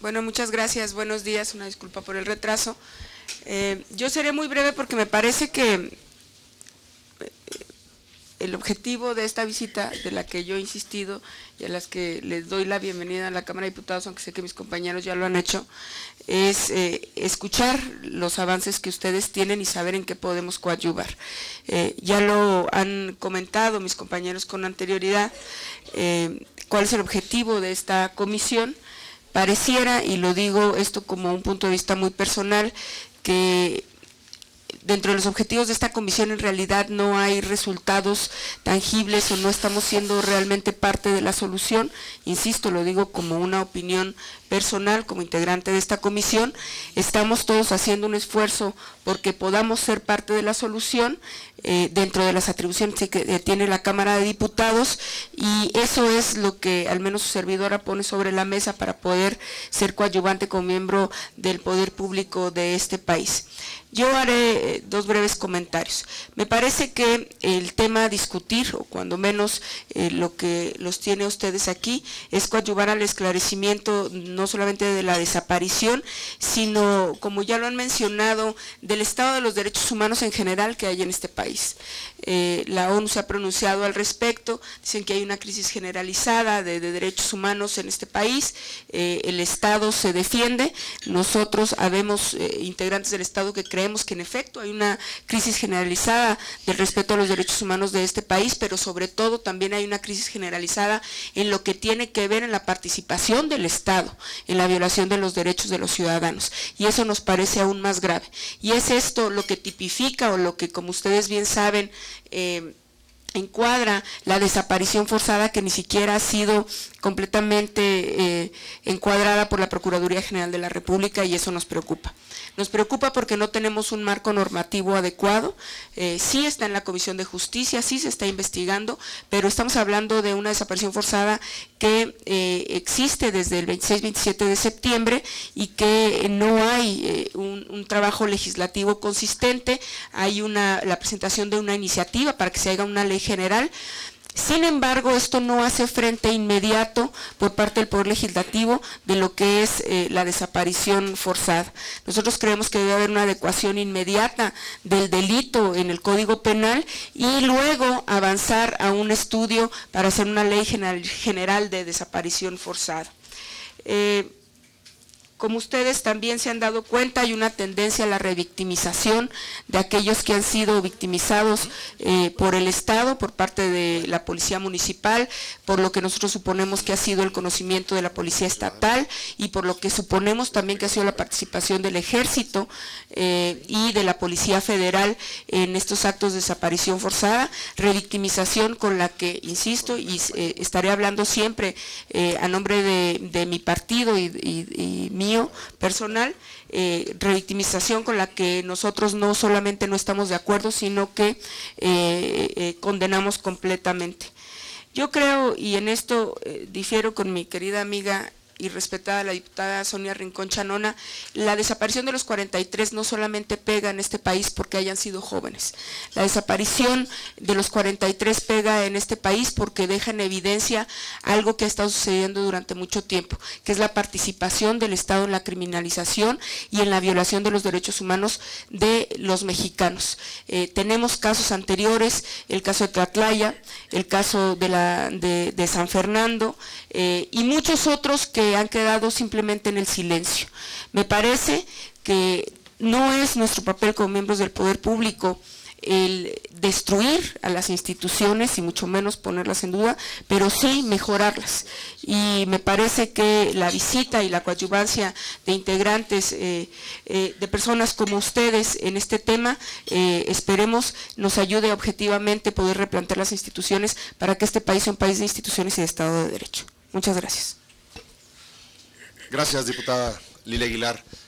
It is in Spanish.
Bueno, muchas gracias, buenos días, una disculpa por el retraso. Yo seré muy breve porque me parece que el objetivo de esta visita, de la que yo he insistido y a las que les doy la bienvenida a la Cámara de Diputados, aunque sé que mis compañeros ya lo han hecho, es escuchar los avances que ustedes tienen y saber en qué podemos coadyuvar. Ya lo han comentado mis compañeros con anterioridad, cuál es el objetivo de esta comisión. Pareciera, y lo digo esto como un punto de vista muy personal, que dentro de los objetivos de esta comisión en realidad no hay resultados tangibles o no estamos siendo realmente parte de la solución. Insisto, lo digo como una opinión personal, como integrante de esta comisión. Estamos todos haciendo un esfuerzo porque podamos ser parte de la solución dentro de las atribuciones que tiene la Cámara de Diputados, y eso es lo que al menos su servidora pone sobre la mesa para poder ser coadyuvante como miembro del Poder Público de este país. Yo haré dos breves comentarios. Me parece que el tema a discutir, o cuando menos lo que los tiene ustedes aquí, es coadyuvar al esclarecimiento no solamente de la desaparición, sino, como ya lo han mencionado, del estado de los derechos humanos en general que hay en este país. La ONU se ha pronunciado al respecto, dicen que hay una crisis generalizada de derechos humanos en este país, el Estado se defiende, nosotros habemos integrantes del Estado que creemos que en efecto hay una crisis generalizada del respeto a los derechos humanos de este país, pero sobre todo también hay una crisis generalizada en lo que tiene que ver en la participación del Estado, en la violación de los derechos de los ciudadanos, y eso nos parece aún más grave. Y es esto lo que tipifica, o lo que, como ustedes bien saben, encuadra la desaparición forzada, que ni siquiera ha sido completamente encuadrada por la Procuraduría General de la República, y eso nos preocupa. Nos preocupa porque no tenemos un marco normativo adecuado. Sí está en la Comisión de Justicia, sí se está investigando, pero estamos hablando de una desaparición forzada que existe desde el 26-27 de septiembre y que no hay un trabajo legislativo consistente. Hay la presentación de una iniciativa para que se haga una ley general. Sin embargo, esto no hace frente inmediato por parte del Poder Legislativo de lo que es la desaparición forzada. Nosotros creemos que debe haber una adecuación inmediata del delito en el Código Penal y luego avanzar a un estudio para hacer una ley general de desaparición forzada. Como ustedes también se han dado cuenta, hay una tendencia a la revictimización de aquellos que han sido victimizados por el Estado, por parte de la Policía Municipal, por lo que nosotros suponemos que ha sido el conocimiento de la Policía Estatal y por lo que suponemos también que ha sido la participación del Ejército y de la Policía Federal en estos actos de desaparición forzada. Revictimización con la que, insisto, y estaré hablando siempre a nombre de mi partido y mi personal, revictimización con la que nosotros no solamente no estamos de acuerdo, sino que condenamos completamente. Yo creo, y en esto difiero con mi querida amiga y respetada la diputada Sonia Rincón Chanona, la desaparición de los 43 no solamente pega en este país porque hayan sido jóvenes. La desaparición de los 43 pega en este país porque deja en evidencia algo que ha estado sucediendo durante mucho tiempo, que es la participación del Estado en la criminalización y en la violación de los derechos humanos de los mexicanos. Tenemos casos anteriores, el caso de Tlatlaya, el caso de San Fernando y muchos otros que han quedado simplemente en el silencio. Me parece que no es nuestro papel como miembros del Poder Público el destruir a las instituciones y mucho menos ponerlas en duda, pero sí mejorarlas. Y me parece que la visita y la coadyuvancia de integrantes, de personas como ustedes en este tema, esperemos nos ayude a objetivamente poder replantear las instituciones para que este país sea un país de instituciones y de Estado de Derecho. Muchas gracias. Gracias, diputada Lilia Aguilar.